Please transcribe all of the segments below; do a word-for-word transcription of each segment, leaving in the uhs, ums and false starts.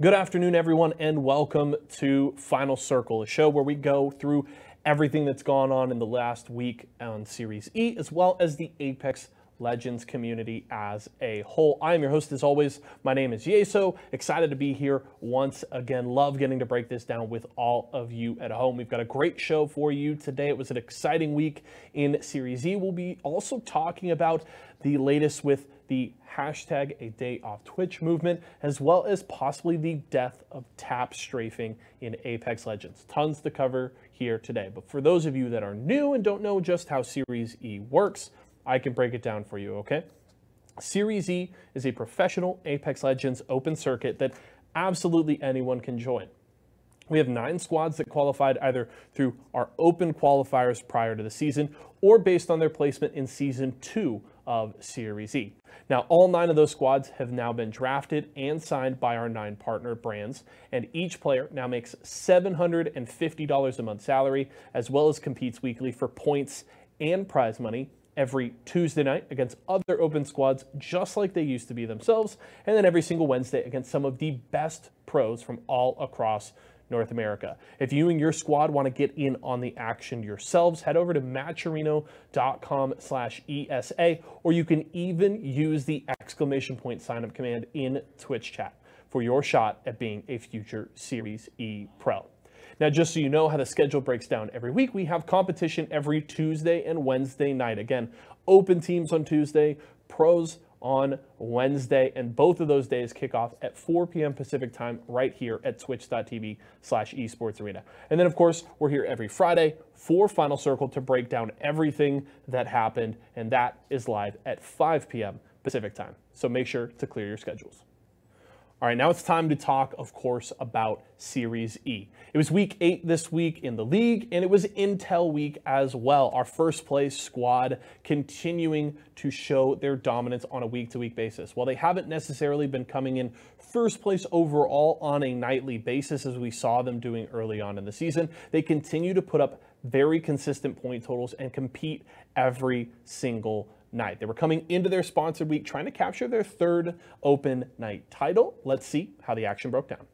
Good afternoon, everyone, and welcome to Final Circle, a show where we go through everything that's gone on in the last week on Series E, as well as the Apex Legends community as a whole. I am your host, as always. My name is Y four S O. Excited to be here once again. Love getting to break this down with all of you at home. We've got a great show for you today. It was an exciting week in Series E. We'll be also talking about the latest with the hashtag a day off Twitch movement, as well as possibly the death of tap strafing in Apex Legends. Tons to cover here today. But for those of you that are new and don't know just how Series E works, I can break it down for you, okay? Series E is a professional Apex Legends open circuit that absolutely anyone can join. We have nine squads that qualified either through our open qualifiers prior to the season or based on their placement in season two of Series E. Now, all nine of those squads have now been drafted and signed by our nine partner brands, and each player now makes seven hundred fifty dollars a month salary, as well as competes weekly for points and prize money every Tuesday night against other open squads, just like they used to be themselves, and then every single Wednesday against some of the best pros from all across North America. If you and your squad want to get in on the action yourselves, head over to match arena dot com slash E S A, or you can even use the exclamation point sign-up command in Twitch chat for your shot at being a future Series E pro. Now, just so you know how the schedule breaks down every week, we have competition every Tuesday and Wednesday night. Again, open teams on Tuesday, pros on Wednesday, and both of those days kick off at four p m Pacific time right here at twitch dot t v slash esports arena. And then, of course, we're here every Friday for Final Circle to break down everything that happened, and that is live at five p m Pacific time. So make sure to clear your schedules. All right, now it's time to talk, of course, about Series E. It was week eight this week in the league, and it was Intel week as well. Our first place squad continuing to show their dominance on a week-to-week basis. While they haven't necessarily been coming in first place overall on a nightly basis, as we saw them doing early on in the season, they continue to put up very consistent point totals and compete every single night. Night. They were coming into their sponsored week trying to capture their third open night title. Let's see how the action broke down.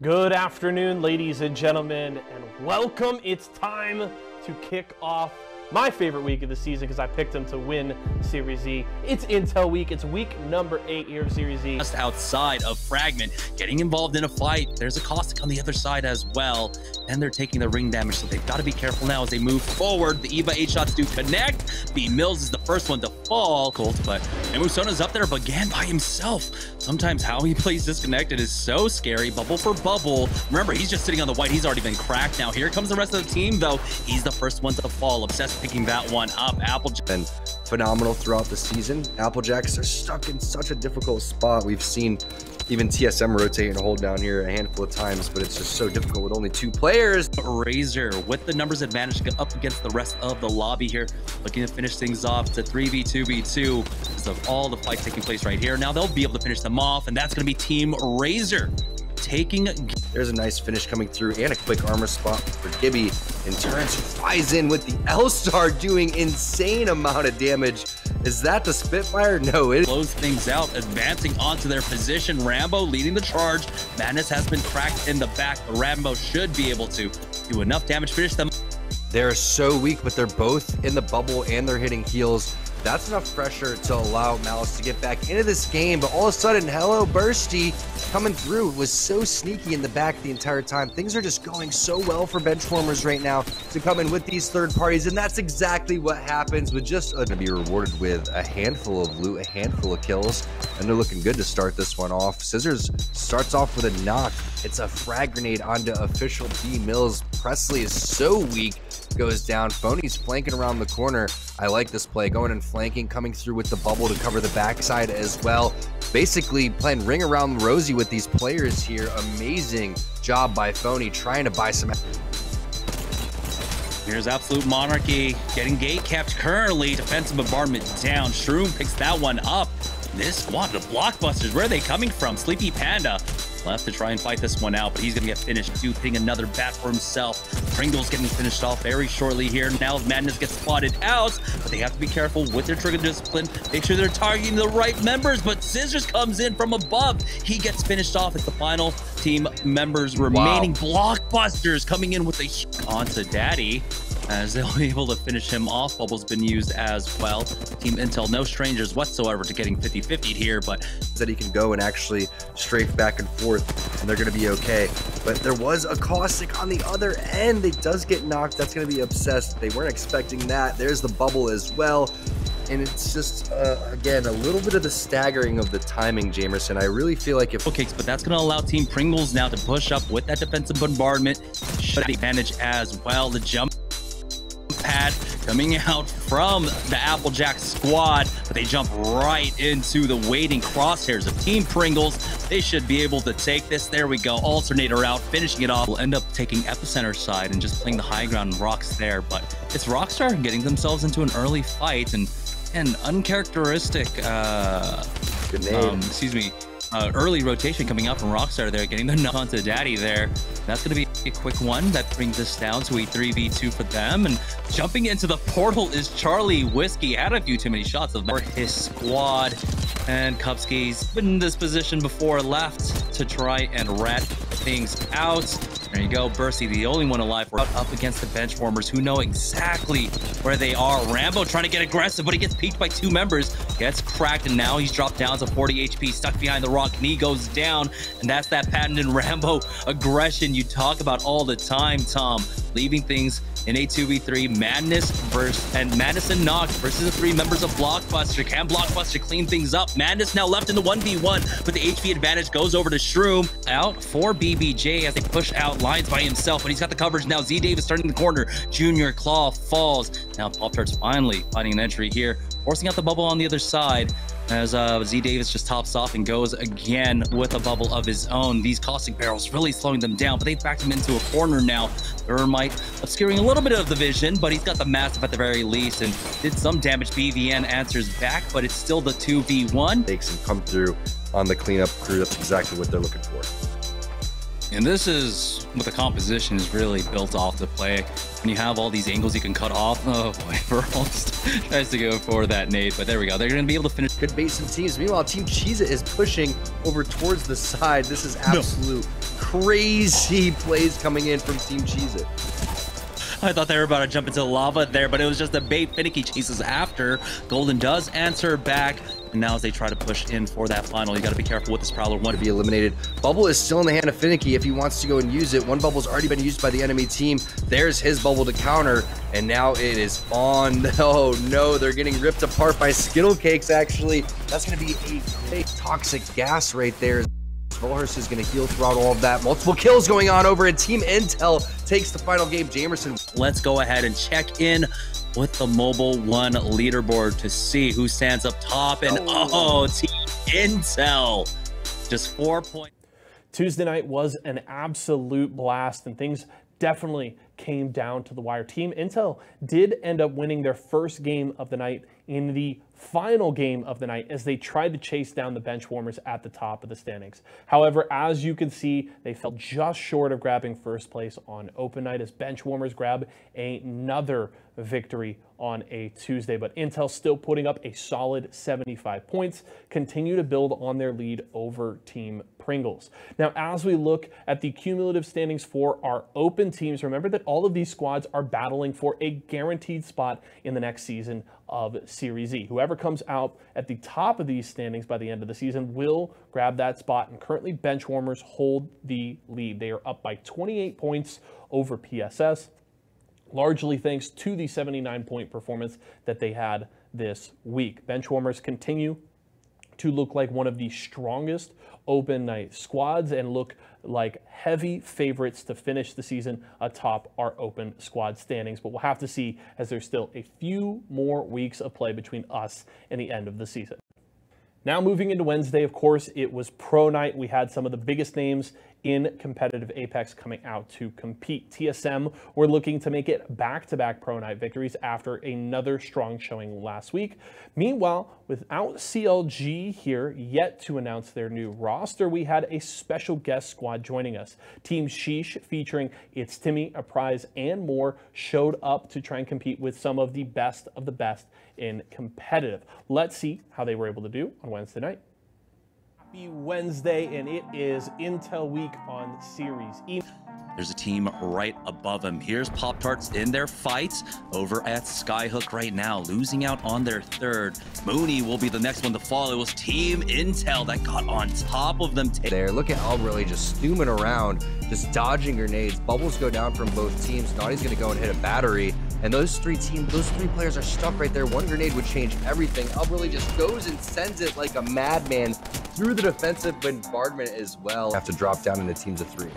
Good afternoon, ladies and gentlemen, and welcome. It's time to kick off my favorite week of the season, because I picked them to win Series E. It's Intel week. It's week number eight here of Series E. Just outside of Fragment, getting involved in a fight. There's a Caustic on the other side as well, and they're taking the ring damage, so they've got to be careful now as they move forward. The Eva eight shots do connect. B Mills is the first one to fall. Colt, but Emusona's up there, but Gan by himself. Sometimes how he plays disconnected is so scary. Bubble for bubble. Remember, he's just sitting on the white. He's already been cracked. Now here comes the rest of the team, though. He's the first one to fall. Obsessed picking that one up. Applejack been phenomenal throughout the season. Applejacks are stuck in such a difficult spot. We've seen even T S M rotate and hold down here a handful of times, but it's just so difficult with only two players. Razor with the numbers advantage up against the rest of the lobby here, looking to finish things off to three v two v two. Because of all the fights taking place right here, now they'll be able to finish them off, and that's going to be Team Razor taking. There's a nice finish coming through and a quick armor spot for Gibby, and Terrence flies in with the L-Star doing insane amount of damage. Is that the Spitfire? No, it blows things out, advancing onto their position. Rambo leading the charge. Madness has been cracked in the back, but Rambo should be able to do enough damage, finish them. They're so weak, but they're both in the bubble and they're hitting heals. That's enough pressure to allow Malice to get back into this game, but all of a sudden, Hello Bursty coming through was so sneaky in the back the entire time. Things are just going so well for Benchwarmers right now to come in with these third parties, and that's exactly what happens with just going to be rewarded with a handful of loot, a handful of kills, and they're looking good to start this one off. Scissors starts off with a knock. It's a frag grenade onto official B Mills. Presley is so weak, goes down. Phony's flanking around the corner. I like this play, going and flanking, coming through with the bubble to cover the backside as well. Basically playing ring around Rosie with these players here. Amazing job by Phony, trying to buy some. Here's Absolute Monarchy getting gate kept currently. Defensive bombardment down. Shroom picks that one up. This squad of blockbusters, where are they coming from? Sleepy Panda minutes left to try and fight this one out, but he's gonna get finished too, ping another bat for himself. Pringles getting finished off very shortly here. Now Madness gets spotted out, but they have to be careful with their trigger discipline. Make sure they're targeting the right members, but Scissors comes in from above. He gets finished off. It's the final team members remaining. Wow. Blockbusters coming in with a hit onto Daddy, as they'll be able to finish him off. Bubble's been used as well. Team Intel, no strangers whatsoever to getting fifty fifty here, but that he can go and actually strafe back and forth, and they're gonna be okay. But there was a Caustic on the other end. It does get knocked. That's gonna be obsessed. They weren't expecting that. There's the bubble as well. And it's just, uh, again, a little bit of the staggering of the timing, Jamerson. I really feel like if... Okay, but that's going to allow Team Pringles now to push up with that defensive bombardment. Shut the advantage as well. The jump pad coming out from the Applejack squad, but they jump right into the waiting crosshairs of Team Pringles. They should be able to take this. There we go. Alternator out, finishing it off. We'll end up taking Epicenter side and just playing the high ground and Rocks there, but it's Rockstar getting themselves into an early fight, and an uncharacteristic, uh, um, excuse me, uh, early rotation coming out from Rockstar there, getting the knock onto Daddy there. That's going to be a quick one that brings us down to a three v two for them. And jumping into the portal is Charlie Whiskey. Had a few too many shots of his squad. And Kupski's been in this position before, left to try and rat things out. There you go, Bursty, the only one alive. We're up against the Benchwarmers, who know exactly where they are. Rambo trying to get aggressive, but he gets peeked by two members. Gets cracked, and now he's dropped down to forty H P, stuck behind the rock. Knee goes down, and that's that patented Rambo aggression you talk about all the time, Tom. Leaving things in a two v three. Madness versus, and Madness and Nox versus the three members of Blockbuster. Can Blockbuster clean things up? Madness now left in the one v one, but the H P advantage goes over to Shroom. Out for B B J as they push out Lines by himself, but he's got the coverage now. Z Dave is starting the corner. Junior Claw falls. Now Pop-Tarts finally finding an entry here, forcing out the bubble on the other side, as uh, Z Davis just tops off and goes again with a bubble of his own. These Caustic barrels really slowing them down, but they backed him into a corner now. Ermite obscuring a little bit of the vision, but he's got the Massive at the very least and did some damage. B V N answers back, but it's still the two v one. Makes him come through on the cleanup crew. That's exactly what they're looking for. And this is what the composition is really built off the play. When you have all these angles you can cut off. Oh boy, Verhulst tries to go for that nade, but there we go. They're going to be able to finish. Good bait some teams. Meanwhile, Team Cheez-It is pushing over towards the side. This is absolute no. crazy plays coming in from Team Cheez-It. I thought they were about to jump into the lava there, but it was just a bait. Finicky chases after. Golden does answer back. And now as they try to push in for that final, you got to be careful with this Prowler. One to be eliminated. Bubble is still in the hand of Finicky if he wants to go and use it. One bubble's already been used by the enemy team. There's his bubble to counter, and now it is on. Oh no, they're getting ripped apart by Skittle Cakes, actually. That's going to be a great toxic gas right there. Verhulst is going to heal throughout all of that. Multiple kills going on over, and Team Intel takes the final game. Jamerson, let's go ahead and check in with the Mobile One leaderboard to see who stands up top. And oh, Team Intel, just four points. Tuesday night was an absolute blast, and things definitely came down to the wire. Team Intel did end up winning their first game of the night in the final game of the night as they tried to chase down the Benchwarmers at the top of the standings. However, as you can see, they fell just short of grabbing first place on open night as Benchwarmers grab another victory on a Tuesday. But Intel still putting up a solid seventy-five points, continue to build on their lead over Team Pringles. Now, as we look at the cumulative standings for our open teams, remember that all of these squads are battling for a guaranteed spot in the next season of Series E. Whoever comes out at the top of these standings by the end of the season will grab that spot, and currently Benchwarmers hold the lead. They are up by twenty-eight points over P S S, largely thanks to the seventy-nine point performance that they had this week. Benchwarmers continue to look like one of the strongest open night squads and look like heavy favorites to finish the season atop our open squad standings. But we'll have to see, as there's still a few more weeks of play between us and the end of the season. Now moving into Wednesday, of course, it was pro night. We had some of the biggest names in competitive Apex coming out to compete. T S M were looking to make it back-to-back Pro Night victories after another strong showing last week. Meanwhile, without C L G here yet to announce their new roster, we had a special guest squad joining us. Team Sheesh, featuring It's Timmy, a prize, and more, showed up to try and compete with some of the best of the best in competitive. Let's see how they were able to do on Wednesday night. Happy Wednesday, and it is Intel Week on Series E. There's a team right above him. Here's Pop-Tarts in their fights over at Skyhook right now, losing out on their third. Mooney will be the next one to fall. It was Team Intel that got on top of them there. Look at Albert Lely just stooming around, just dodging grenades. Bubbles go down from both teams. Naughty's gonna go and hit a battery. And those three teams, those three players are stuck right there. One grenade would change everything. Albert Lely just goes and sends it like a madman through the defensive bombardment as well. Have to drop down into teams of three.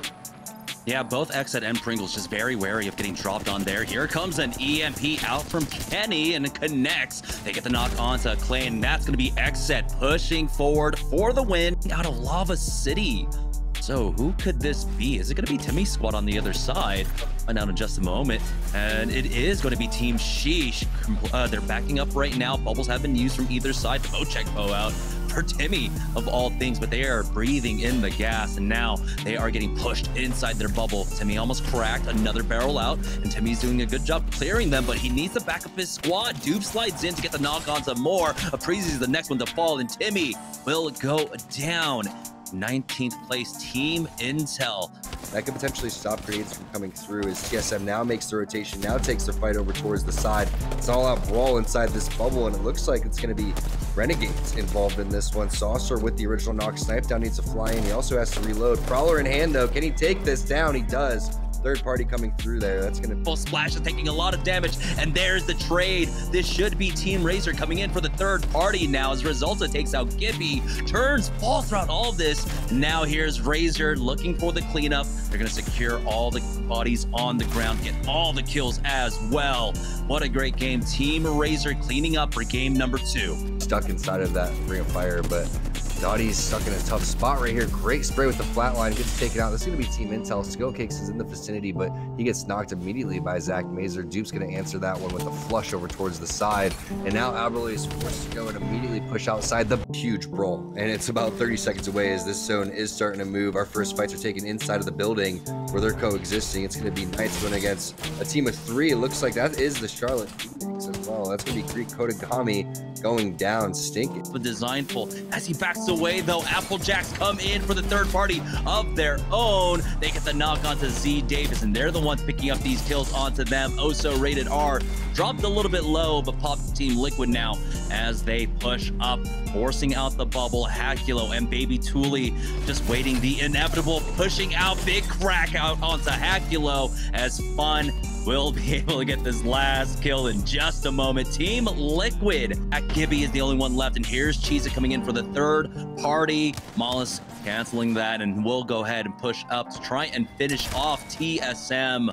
Yeah, both X Z and Pringles just very wary of getting dropped on there. Here comes an E M P out from Kenny and it connects. They get the knock onto Clay, and that's going to be X Z pushing forward for the win out of Lava City. So who could this be? Is it going to be Timmy's squad on the other side? Find out in just a moment. And it is going to be Team Sheesh. Uh, they're backing up right now. Bubbles have been used from either side. Mo check Mo out for Timmy of all things, but they are breathing in the gas, and now they are getting pushed inside their bubble. Timmy almost cracked another barrel out, and Timmy's doing a good job clearing them, but he needs to back up his squad. Doob slides in to get the knock on some more. Aprizi is the next one to fall, and Timmy will go down. nineteenth place, Team Intel. That could potentially stop grenades from coming through as T S M now makes the rotation, now takes the fight over towards the side. It's an all-out brawl inside this bubble, and it looks like it's going to be Renegades involved in this one. Saucer with the original knock, snipe down, needs to fly in. He also has to reload. Prowler in hand, though. Can he take this down? He does. Third party coming through there. That's going to... Full Splash is taking a lot of damage, and there's the trade. This should be Team Razor coming in for the third party now. As a result, it takes out Gibby, turns, falls throughout all of this. And now here's Razor looking for the cleanup. They're going to secure all the bodies on the ground, get all the kills as well. What a great game. Team Razor cleaning up for game number two. Stuck inside of that ring of fire, but... Naughty's stuck in a tough spot right here. Great spray with the flatline. Gets taken out. This is going to be Team Intel. Skill Cakes is in the vicinity, but he gets knocked immediately by Zach Mazer. Dupe's going to answer that one with a flush over towards the side. And now Albert is forced to go and immediately push outside the huge brawl. And it's about thirty seconds away as this zone is starting to move. Our first fights are taken inside of the building where they're coexisting. It's going to be Knights going against a team of three. It looks like that is the Charlotte Phoenix as well. That's going to be Greek Kodagami going down. Stinking. But Designful, as he backs away though, Applejacks come in for the third party of their own. They get the knock onto Z Davis, and they're the ones picking up these kills onto them. Also Rated R dropped a little bit low, but pop Team Liquid now as they push up, forcing out the bubble. Hakulo and Baby Thule just waiting the inevitable, pushing out. Big crack out onto Hakulo as Fun will be able to get this last kill in just a moment. Team Liquid at Gibby is the only one left, and here's Cheez-It coming in for the third party. Mollis canceling that, and will go ahead and push up to try and finish off T S M.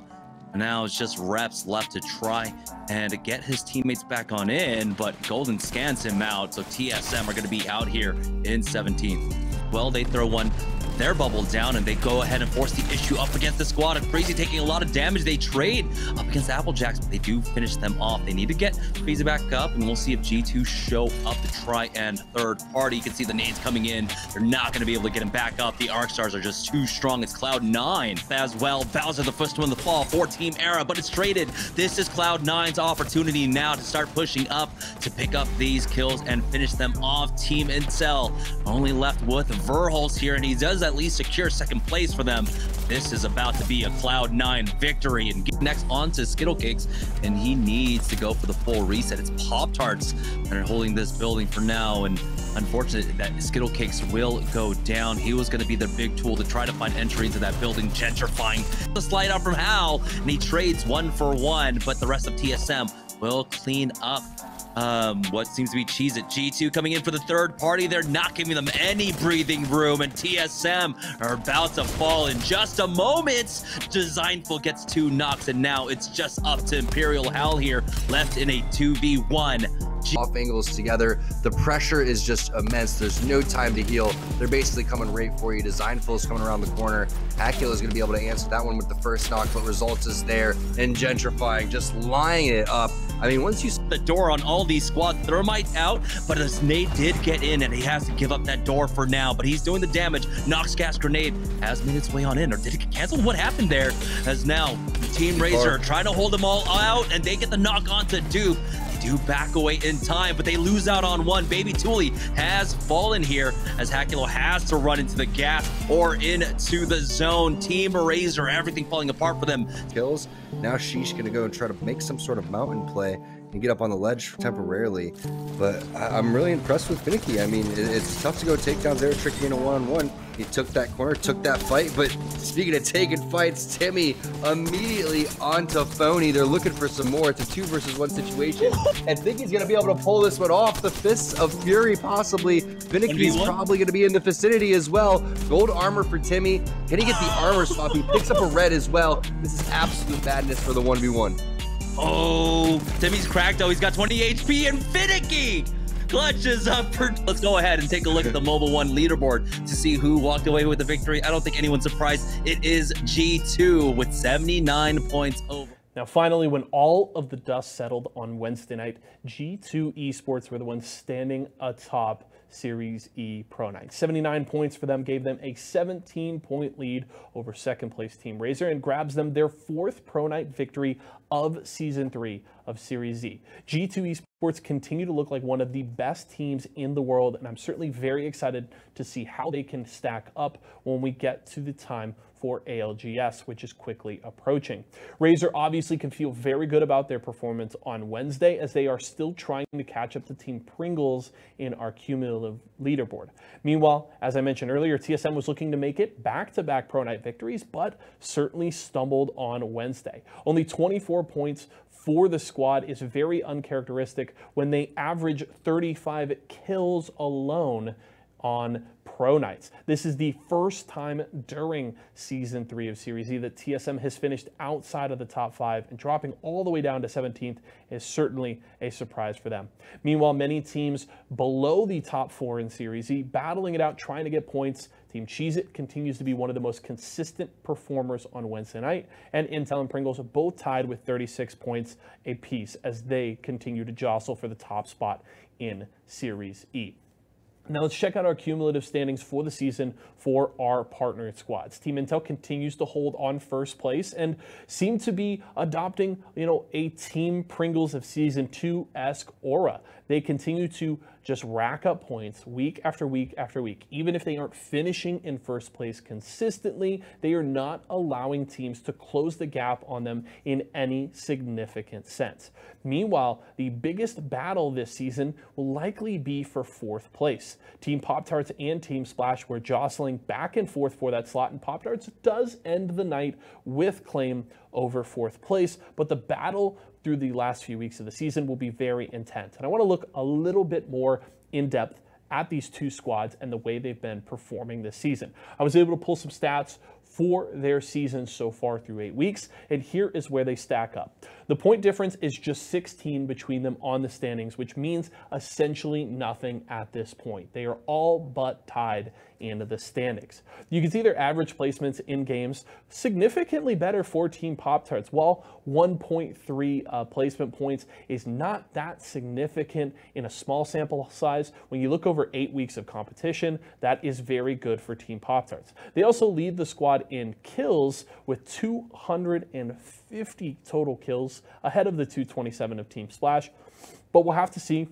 Now it's just reps left to try and get his teammates back on in, but Golden scans him out, so T S M are going to be out here in seventeenth. Well, they throw one their bubble down, and they go ahead and force the issue up against the squad. And Crazy taking a lot of damage. They trade up against Applejacks, but they do finish them off. They need to get Crazy back up, and we'll see if G two show up to try and third party. You can see the nades coming in. They're not going to be able to get him back up. The Arc Stars are just too strong. It's Cloud nine as well. Bowser the first one to fall for Team Era, but it's traded. This is Cloud nine's opportunity now to start pushing up to pick up these kills and finish them off. Team Intel only left with Verhulst here, and he does that at least secure second place for them. This is about to be a Cloud nine victory. And next on to Skittle Cakes, and he needs to go for the full reset. It's Pop-Tarts that are holding this building for now, and unfortunately that Skittle Cakes will go down. He was going to be their big tool to try to find entry into that building, gentrifying. The slide out from Hal, and he trades one for one, but the rest of T S M will clean up Um, what seems to be Cheez-It. G two coming in for the third party. They're not giving them any breathing room, and T S M are about to fall in just a moment. Designful gets two knocks, and now it's just up to Imperial Hal here, left in a two v one. off angles together. The pressure is just immense. There's no time to heal. They're basically coming right for you. Designful is coming around the corner. Hackula is going to be able to answer that one with the first knock, but Results is there and gentrifying, just lying it up. I mean, once you the door on all these squads, Thermite's out, but his nade did get in, and he has to give up that door for now, but he's doing the damage. Nox gas grenade has made its way on in, or did it get canceled? What happened there? As now, Team Razor trying to hold them all out, and they get the knock on to Dupe. Do back away in time, but they lose out on one. Baby Thule has fallen here as Hakulo has to run into the gas or into the zone. Team Razor, everything falling apart for them. Kills. Now Sheesh gonna go and try to make some sort of mountain play and get up on the ledge temporarily. But I I'm really impressed with Finicky. I mean, it it's tough to go takedowns there, tricky in a one-on-one. He took that corner, took that fight, but speaking of taking fights, Timmy immediately onto Phony. They're looking for some more. It's a two versus one situation. And Finicky's gonna be able to pull this one off. The Fists of Fury, possibly. Finicky's probably gonna be in the vicinity as well. Gold armor for Timmy. Can he get the armor swap? He picks up a red as well. This is absolute madness for the one v one. Oh, Timmy's cracked though. He's got twenty H P and Finicky clutches up. For, let's go ahead and take a look at the Mobile One leaderboard to see who walked away with the victory. I don't think anyone's surprised. It is G two with seventy-nine points over. Now, finally, when all of the dust settled on Wednesday night, G two esports were the ones standing atop Series E Pro Night. seventy-nine points for them gave them a seventeen point lead over second place Team Razor and grabs them their fourth Pro Night victory of Season three of Series E. G two esports continue to look like one of the best teams in the world, and I'm certainly very excited to see how they can stack up when we get to the time for A L G S, which is quickly approaching. Razor obviously can feel very good about their performance on Wednesday, as they are still trying to catch up to Team Pringles in our cumulative leaderboard. Meanwhile, as I mentioned earlier, T S M was looking to make it back-to-back Pro Night victories, but certainly stumbled on Wednesday. Only twenty-four points for the squad is very uncharacteristic when they average thirty-five kills alone on Pro Nights. This is the first time during Season three of Series E that T S M has finished outside of the top five, and dropping all the way down to seventeenth is certainly a surprise for them. Meanwhile, many teams below the top four in Series E battling it out, trying to get points. Team Cheez-It continues to be one of the most consistent performers on Wednesday night, and Intel and Pringles are both tied with thirty-six points apiece as they continue to jostle for the top spot in Series E. Now let's check out our cumulative standings for the season for our partner squads. Team Intel continues to hold on first place and seem to be adopting, you know, a Team Pringles of Season two-esque aura. They continue to just rack up points week after week after week. Even if they aren't finishing in first place consistently, they are not allowing teams to close the gap on them in any significant sense. Meanwhile, the biggest battle this season will likely be for fourth place. Team Pop-Tarts and Team Splash were jostling back and forth for that slot, and Pop-Tarts does end the night with claim over fourth place, but the battle through the last few weeks of the season will be very intense. And I want to look a little bit more in depth at these two squads and the way they've been performing this season. I was able to pull some stats for their season so far through eight weeks, and here is where they stack up. The point difference is just sixteen between them on the standings, which means essentially nothing at this point. They are all but tied into the standings. You can see their average placements in games significantly better for Team Pop-Tarts. While one point three uh, placement points is not that significant in a small sample size, when you look over eight weeks of competition, that is very good for Team Pop-Tarts. They also lead the squad in kills with two hundred fifty total kills, ahead of the two twenty-seven of Team Splash, but we'll have to see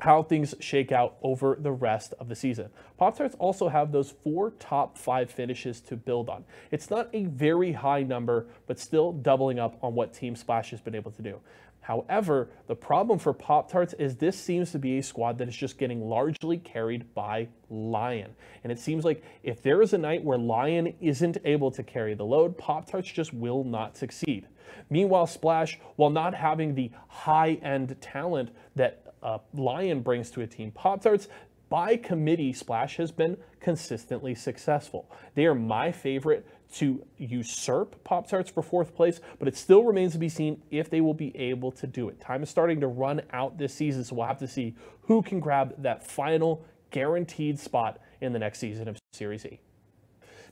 how things shake out over the rest of the season. Pop-Tarts also have those four top five finishes to build on. It's not a very high number, but still doubling up on what Team Splash has been able to do. However, the problem for Pop-Tarts is this seems to be a squad that is just getting largely carried by Lion. And it seems like if there is a night where Lion isn't able to carry the load, Pop-Tarts just will not succeed. Meanwhile, Splash, while not having the high-end talent that Uh, Lion brings to a team, Pop-Tarts, by committee, Splash has been consistently successful. They are my favorite to usurp Pop-Tarts for fourth place, but it still remains to be seen if they will be able to do it. Time is starting to run out this season, so we'll have to see who can grab that final guaranteed spot in the next season of Series E.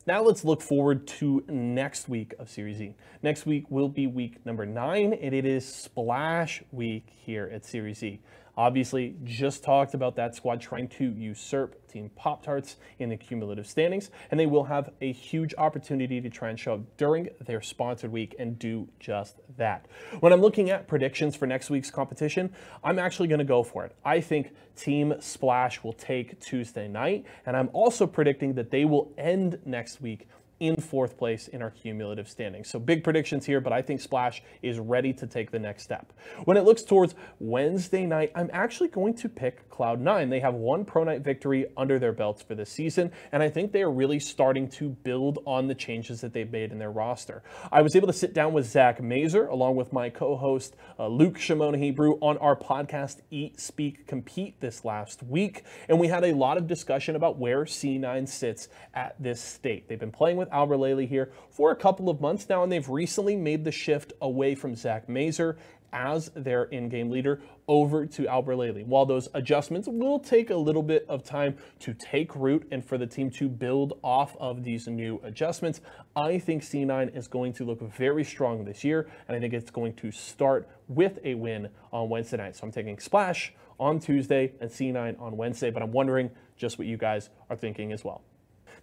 Now let's look forward to next week of Series E. Next week will be week number nine, and it is Splash Week here at Series E. Obviously, just talked about that squad trying to usurp Team Pop-Tarts in the cumulative standings, and they will have a huge opportunity to try and show up during their sponsored week and do just that. When I'm looking at predictions for next week's competition, I'm actually going to go for it. I think Team Splash will take Tuesday night, and I'm also predicting that they will end next week in fourth place in our cumulative standings. So big predictions here, but I think Splash is ready to take the next step. When it looks towards Wednesday night, I'm actually going to pick Cloud nine. They have one Pro Night victory under their belts for this season, and I think they are really starting to build on the changes that they've made in their roster. I was able to sit down with Zach Mazer, along with my co-host uh, Luke Shimona Hebrew, on our podcast Eat, Speak, Compete this last week, and we had a lot of discussion about where C nine sits at this state. They've been playing with Albert Lely here for a couple of months now, and they've recently made the shift away from Zach Mazer as their in-game leader over to Albert Lely. While those adjustments will take a little bit of time to take root and for the team to build off of these new adjustments, I think C nine is going to look very strong this year, and I think it's going to start with a win on Wednesday night. So I'm taking Splash on Tuesday and C nine on Wednesday, but I'm wondering just what you guys are thinking as well.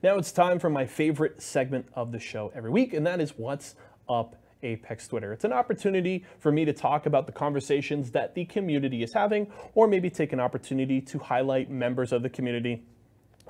Now it's time for my favorite segment of the show every week, and that is What's Up Apex Twitter. It's an opportunity for me to talk about the conversations that the community is having, or maybe take an opportunity to highlight members of the community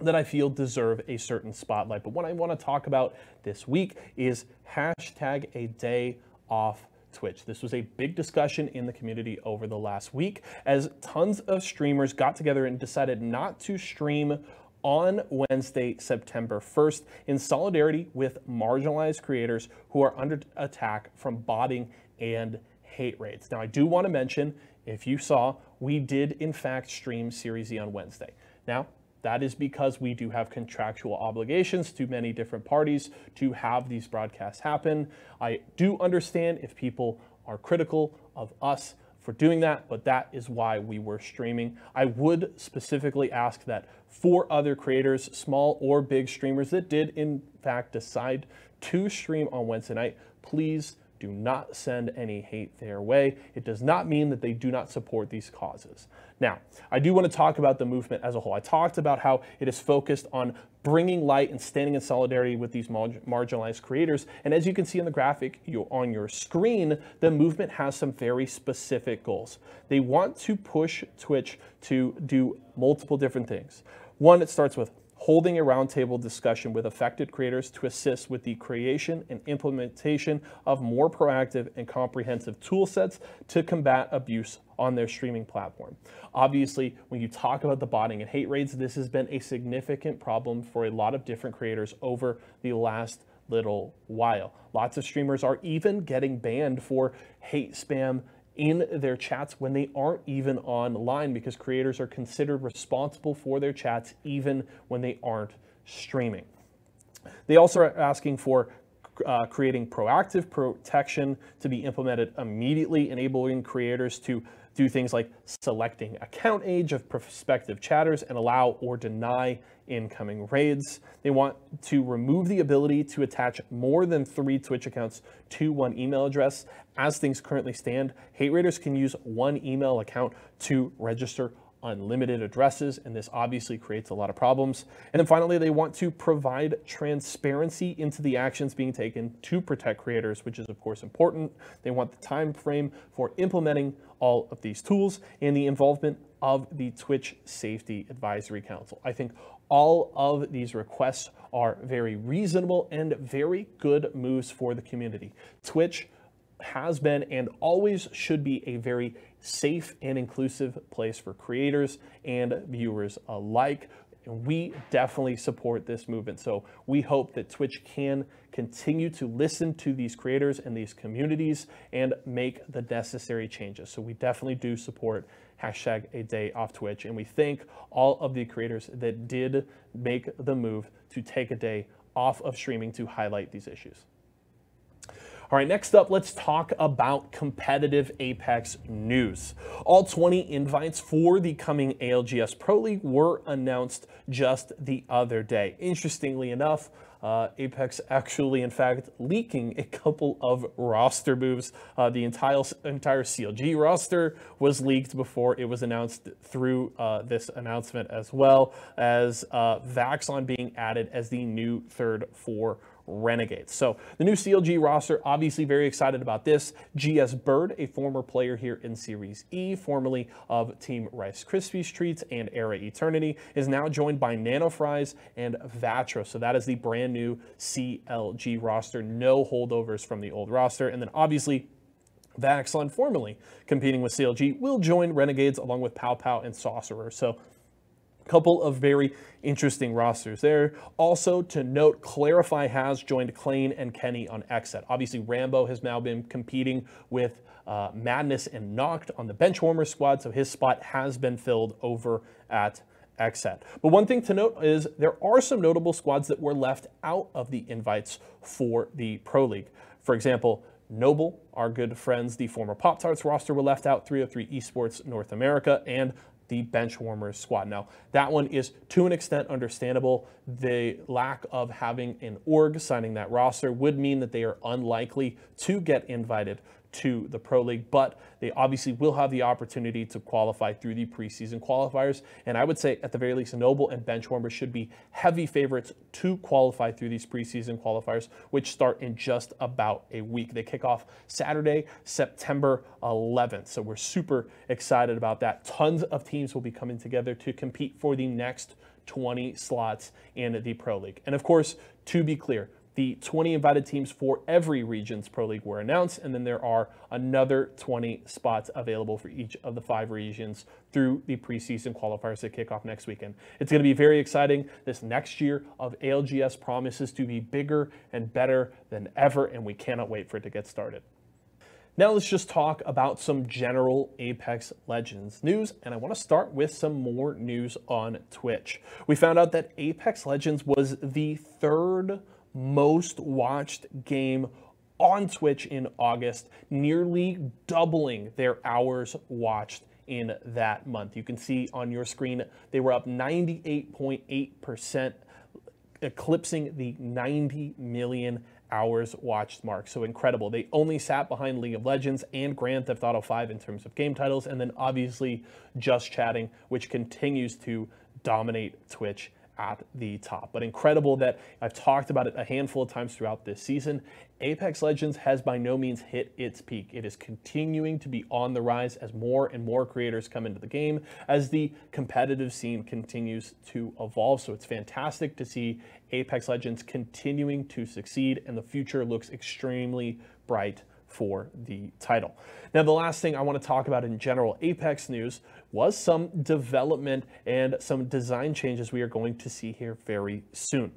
that I feel deserve a certain spotlight. But what I want to talk about this week is hashtag a day off Twitch. This was a big discussion in the community over the last week as tons of streamers got together and decided not to stream on Wednesday, September first, in solidarity with marginalized creators who are under attack from botting and hate raids. Now, I do want to mention, if you saw, we did in fact stream Series E on Wednesday. Now, that is because we do have contractual obligations to many different parties to have these broadcasts happen. I do understand if people are critical of us for doing that, but that is why we were streaming. I would specifically ask that for other creators, small or big streamers that did in fact decide to stream on Wednesday night, please do not send any hate their way. It does not mean that they do not support these causes. Now, I do want to talk about the movement as a whole. I talked about how it is focused on bringing light and standing in solidarity with these marginalized creators. And as you can see in the graphic on your screen, the movement has some very specific goals. They want to push Twitch to do multiple different things. One, it starts with holding a roundtable discussion with affected creators to assist with the creation and implementation of more proactive and comprehensive tool sets to combat abuse on their streaming platform. Obviously, when you talk about the botting and hate raids, this has been a significant problem for a lot of different creators over the last little while. Lots of streamers are even getting banned for hate spam in their chats when they aren't even online, because creators are considered responsible for their chats even when they aren't streaming. They also are asking for uh, creating proactive protection to be implemented immediately, enabling creators to do things like selecting account age of prospective chatters and allow or deny incoming raids. They want to remove the ability to attach more than three Twitch accounts to one email address. As things currently stand, hate raiders can use one email account to register unlimited addresses, and this obviously creates a lot of problems. And then finally, they want to provide transparency into the actions being taken to protect creators, which is of course important. They want the time frame for implementing all of these tools and the involvement of the Twitch Safety Advisory Council. I think all of these requests are very reasonable and very good moves for the community. Twitch has been and always should be a very safe and inclusive place for creators and viewers alike. And we definitely support this movement. So we hope that Twitch can continue to listen to these creators and these communities and make the necessary changes. So we definitely do support hashtag a day off Twitch. And we thank all of the creators that did make the move to take a day off of streaming to highlight these issues. All right, next up, let's talk about competitive Apex news. All twenty invites for the coming A L G S Pro League were announced just the other day. Interestingly enough, uh, Apex actually, in fact, leaking a couple of roster moves. Uh, the entire, entire C L G roster was leaked before it was announced through uh, this announcement, as well as uh, Vaxxon being added as the new third for Renegades. So the new C L G roster, obviously very excited about this. G S Bird, a former player here in Series E, formerly of Team Rice Krispies Treats and Era Eternity, is now joined by Nanofries and Vatra. So that is the brand new C L G roster. No holdovers from the old roster. And then obviously Vaxxon, formerly competing with C L G, will join Renegades along with Pow Pow and Saucer. So couple of very interesting rosters there. Also to note, Clarify has joined Klain and Kenny on X set. Obviously, Rambo has now been competing with uh, Madness and Noct on the Benchwarmers squad, so his spot has been filled over at X set. But one thing to note is there are some notable squads that were left out of the invites for the Pro League. For example, Noble, our good friends, the former Pop-Tarts roster were left out, three oh three Esports North America, and the Benchwarmers squad. Now, that one is to an extent understandable. The lack of having an org signing that roster would mean that they are unlikely to get invited to the Pro League, but they obviously will have the opportunity to qualify through the preseason qualifiers. And I would say, at the very least, Noble and Benchwarmers should be heavy favorites to qualify through these preseason qualifiers, which start in just about a week. They kick off Saturday, September eleventh. So we're super excited about that. Tons of teams will be coming together to compete for the next twenty slots in the Pro League. And of course, to be clear, the twenty invited teams for every region's Pro League were announced, and then there are another twenty spots available for each of the five regions through the preseason qualifiers that kick off next weekend. It's going to be very exciting. This next year of A L G S promises to be bigger and better than ever, and we cannot wait for it to get started. Now let's just talk about some general Apex Legends news, and I want to start with some more news on Twitch. We found out that Apex Legends was the third most watched game on Twitch in August, nearly doubling their hours watched in that month. You can see on your screen, they were up ninety-eight point eight percent, eclipsing the ninety million hours watched mark. So incredible. They only sat behind League of Legends and Grand Theft Auto five in terms of game titles, and then obviously Just Chatting, which continues to dominate Twitch at the top. But incredible that I've talked about it a handful of times throughout this season. Apex Legends has by no means hit its peak. It is continuing to be on the rise as more and more creators come into the game, as the competitive scene continues to evolve. So it's fantastic to see Apex Legends continuing to succeed, and the future looks extremely bright for the title. Now, the last thing I want to talk about in general Apex news was some development and some design changes we are going to see here very soon.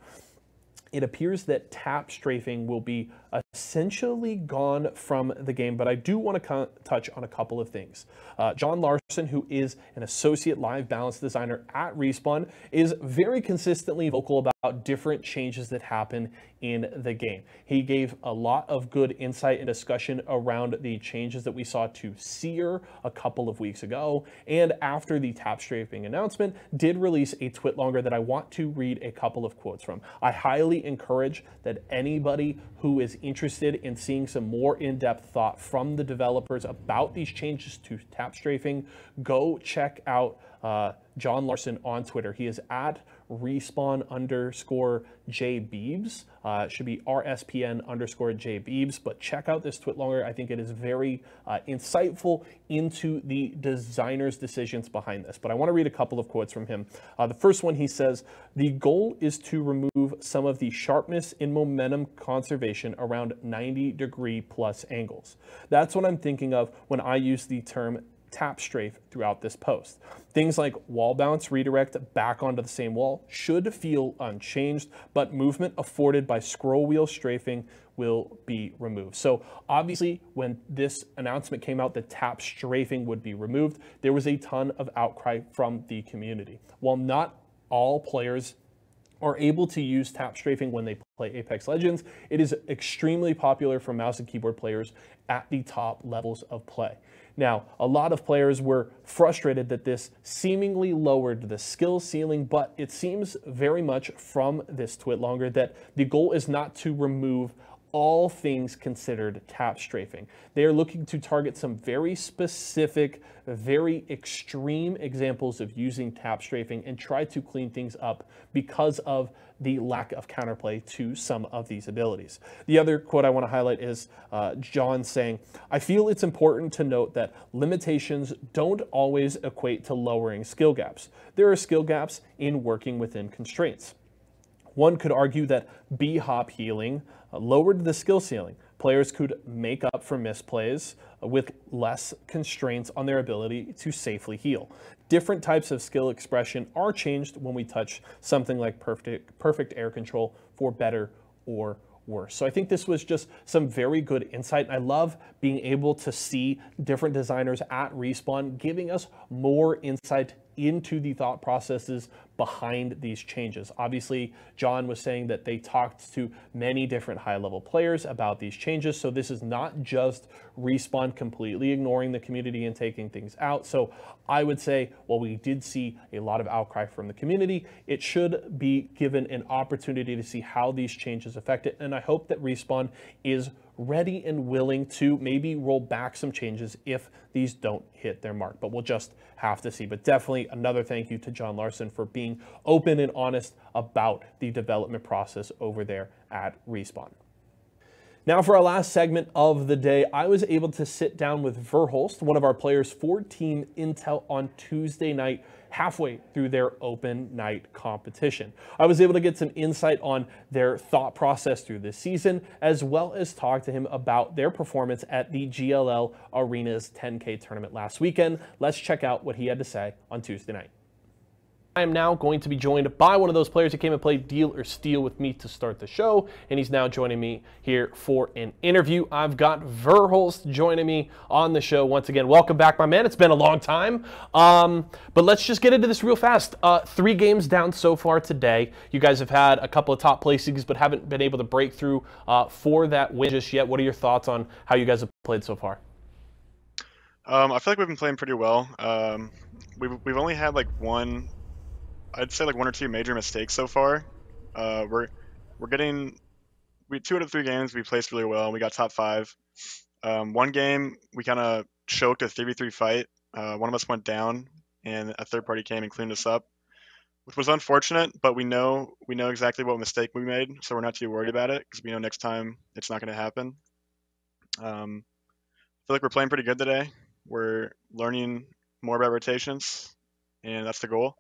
It appears that tap strafing will be essentially gone from the game, but I do want to touch on a couple of things. Uh, John Larson, who is an associate live balance designer at Respawn, is very consistently vocal about different changes that happen in the game. He gave a lot of good insight and discussion around the changes that we saw to Seer a couple of weeks ago, and after the tap strafing announcement, did release a tweet longer that I want to read a couple of quotes from. I highly encourage that anybody who is interested in seeing some more in-depth thought from the developers about these changes to tap strafing, go check out uh, John Larson on Twitter. He is at Respawn underscore JBeebs. Uh, should be R S P N underscore JBeebs, but check out this tweet longer. I think it is very uh, insightful into the designers' decisions behind this. But I want to read a couple of quotes from him. Uh, the first one, he says, "The goal is to remove some of the sharpness in momentum conservation around ninety degree plus angles. That's what I'm thinking of when I use the term tap strafe throughout this post. Things like wall bounce, redirect back onto the same wall should feel unchanged, but movement afforded by scroll wheel strafing will be removed." So obviously, when this announcement came out that tap strafing would be removed, there was a ton of outcry from the community. While not all players are able to use tap strafing when they play play Apex Legends, it is extremely popular for mouse and keyboard players at the top levels of play. Now, a lot of players were frustrated that this seemingly lowered the skill ceiling, but it seems very much from this tweet longer that the goal is not to remove all things considered tap strafing. They are looking to target some very specific, very extreme examples of using tap strafing and try to clean things up because of the lack of counterplay to some of these abilities. The other quote I want to highlight is uh, John saying, "I feel it's important to note that limitations don't always equate to lowering skill gaps. There are skill gaps in working within constraints. One could argue that B-hop healing lowered the skill ceiling. Players could make up for misplays with less constraints on their ability to safely heal. Different types of skill expression are changed when we touch something like perfect, perfect air control for better or worse." So I think this was just some very good insight. I love being able to see different designers at Respawn giving us more insight into the thought processes behind these changes. Obviously, John was saying that they talked to many different high-level players about these changes, so this is not just Respawn completely ignoring the community and taking things out. So I would say, while we did see a lot of outcry from the community, it should be given an opportunity to see how these changes affect it, and I hope that Respawn is ready and willing to maybe roll back some changes if these don't hit their mark, but we'll just have to see. But definitely another thank you to John Larson for being open and honest about the development process over there at Respawn. Now for our last segment of the day, I was able to sit down with Verhulst, one of our players for Team Intel, on Tuesday night, halfway through their open night competition. I was able to get some insight on their thought process through this season, as well as talk to him about their performance at the G L L Arena's ten K tournament last weekend. Let's check out what he had to say on Tuesday night. I am now going to be joined by one of those players who came and played Deal or Steal with me to start the show, and he's now joining me here for an interview. I've got Verhulst joining me on the show once again. Welcome back, my man. It's been a long time, um, but let's just get into this real fast. Uh, three games down so far today. You guys have had a couple of top placings, but haven't been able to break through uh, for that win just yet. What are your thoughts on how you guys have played so far? Um, I feel like we've been playing pretty well. Um, we've, we've only had like one... I'd say like one or two major mistakes so far. Uh, we're we're getting we two out of three games we placed really well. We got top five. Um, one game we kind of choked a three v three fight. Uh, one of us went down, and a third party came and cleaned us up, which was unfortunate. But we know we know exactly what mistake we made, so we're not too worried about it because we know next time it's not going to happen. Um, I feel like we're playing pretty good today. We're learning more about rotations, and that's the goal.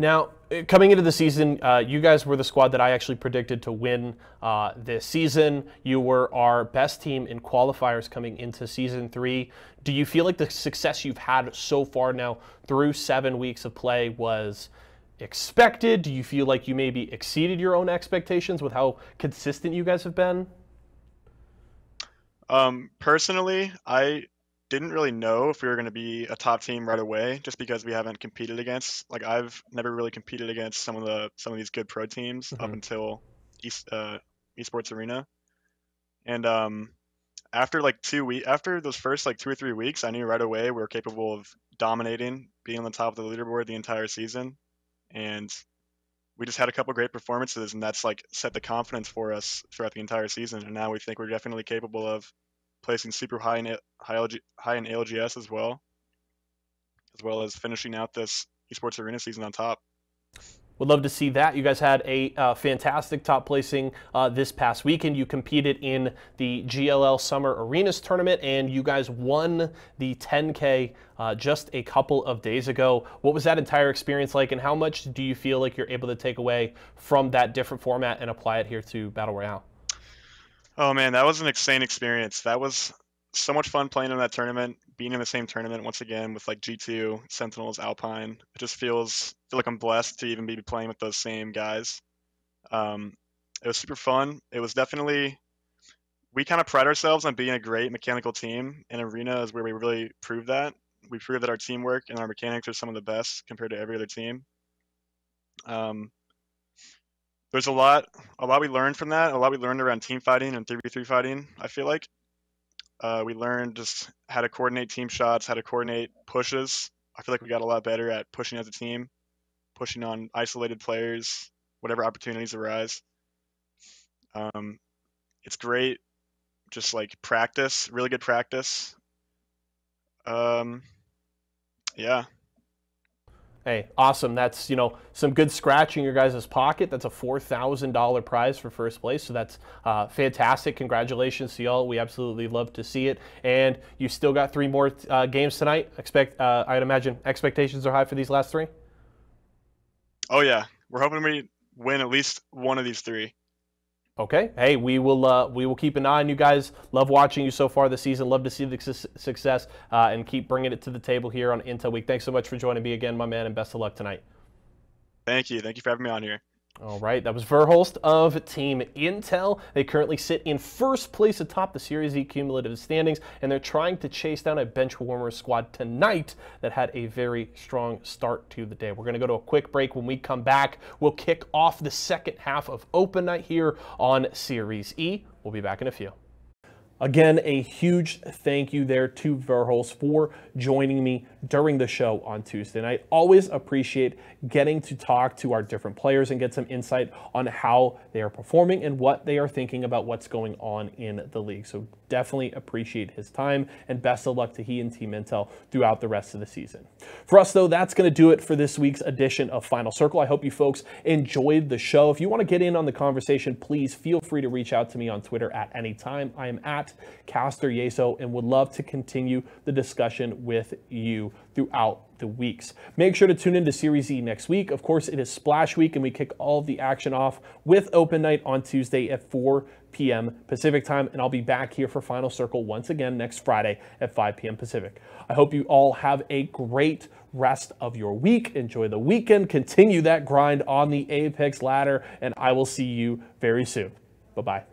Now, coming into the season, uh, you guys were the squad that I actually predicted to win uh, this season. You were our best team in qualifiers coming into season three. Do you feel like the success you've had so far now through seven weeks of play was expected? Do you feel like you maybe exceeded your own expectations with how consistent you guys have been? Um, personally, I... didn't really know if we were going to be a top team right away, just because we haven't competed against. Like I've never really competed against some of the some of these good pro teams mm-hmm. up until East, uh, esports arena, and um, after like two weeks, after those first like two or three weeks, I knew right away we were capable of dominating, being on the top of the leaderboard the entire season, and we just had a couple great performances, and that's like set the confidence for us throughout the entire season, and now we think we're definitely capable of placing super high in high L G, high in A L G S as well, as well as finishing out this esports arena season on top. Would love to see that. You guys had a uh, fantastic top placing uh, this past weekend. You competed in the G L L Summer Arenas tournament, and you guys won the ten K uh, just a couple of days ago. What was that entire experience like, and how much do you feel like you're able to take away from that different format and apply it here to Battle Royale? Oh man, that was an insane experience. That was so much fun playing in that tournament, being in the same tournament once again with like G two, Sentinels, Alpine. It just feels feel like I'm blessed to even be playing with those same guys. Um, it was super fun. It was definitely, we kind of pride ourselves on being a great mechanical team, and Arena is where we really prove that. We prove that our teamwork and our mechanics are some of the best compared to every other team. Um, there's a lot, a lot we learned from that. A lot we learned around team fighting and three v three fighting, I feel like. Uh, we learned just how to coordinate team shots, how to coordinate pushes. I feel like we got a lot better at pushing as a team, pushing on isolated players, whatever opportunities arise. Um, it's great, just like practice, really good practice. Um, yeah. Hey, awesome. That's, you know, some good scratch in your guys' pocket. That's a four thousand dollar prize for first place. So that's uh, fantastic. Congratulations to y'all. We absolutely love to see it. And you still got three more uh, games tonight. Expect, uh, I'd imagine expectations are high for these last three. Oh, yeah. We're hoping we win at least one of these three. Okay. Hey, we will uh, we will keep an eye on you guys. Love watching you so far this season. Love to see the su success uh, and keep bringing it to the table here on Intel Week. Thanks so much for joining me again, my man, and best of luck tonight. Thank you. Thank you for having me on here. All right, that was Verhulst of Team Intel. They currently sit in first place atop the Series E cumulative standings, and they're trying to chase down a Benchwarmers squad tonight that had a very strong start to the day. We're going to go to a quick break. When we come back, we'll kick off the second half of Open Night here on Series E. We'll be back in a few. Again, a huge thank you there to Verhulst for joining me during the show on Tuesday night. Always appreciate getting to talk to our different players and get some insight on how they are performing and what they are thinking about what's going on in the league. So definitely appreciate his time, and best of luck to he and Team Intel throughout the rest of the season. For us, though, that's going to do it for this week's edition of Final Circle. I hope you folks enjoyed the show. If you want to get in on the conversation, please feel free to reach out to me on Twitter at any time. I am at Caster Y four S O and would love to continue the discussion with you throughout the weeks. Make sure to tune into Series E next week. Of course, it is Splash Week, and we kick all of the action off with Open Night on Tuesday at four p m Pacific time, and I'll be back here for Final Circle once again next Friday at five p m Pacific. I hope you all have a great rest of your week. Enjoy the weekend. Continue that grind on the Apex ladder, and I will see you very soon. Bye-bye.